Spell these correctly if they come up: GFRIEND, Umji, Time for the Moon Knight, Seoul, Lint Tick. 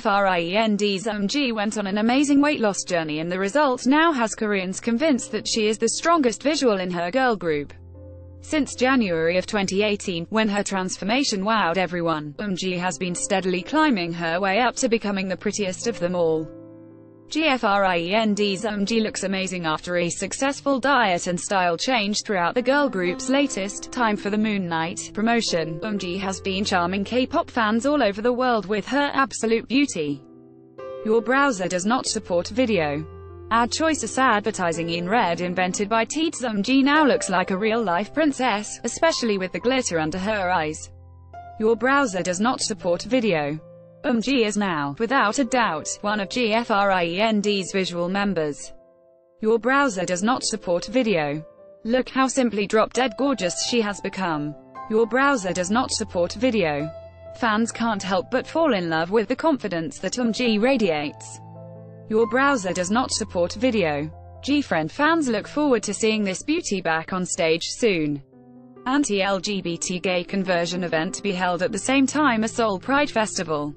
GFRIEND's Umji went on an amazing weight loss journey, and the result now has Koreans convinced that she is the strongest visual in her girl group. Since January of 2018, when her transformation wowed everyone, Umji has been steadily climbing her way up to becoming the prettiest of them all. GFRIEND's Umji looks amazing after a successful diet and style change throughout the girl group's latest Time for the Moon Knight promotion. Umji has been charming K-pop fans all over the world with her absolute beauty. Your browser does not support video. Ad choices advertising in red invented by Teeds. Umji now looks like a real-life princess, especially with the glitter under her eyes. Your browser does not support video. Umji is now, without a doubt, one of GFRIEND's visual members. Your browser does not support video. Look how simply drop-dead gorgeous she has become. Your browser does not support video. Fans can't help but fall in love with the confidence that Umji radiates. Your browser does not support video. GFRIEND fans look forward to seeing this beauty back on stage soon. Anti-LGBT gay conversion event to be held at the same time as Seoul Pride Festival.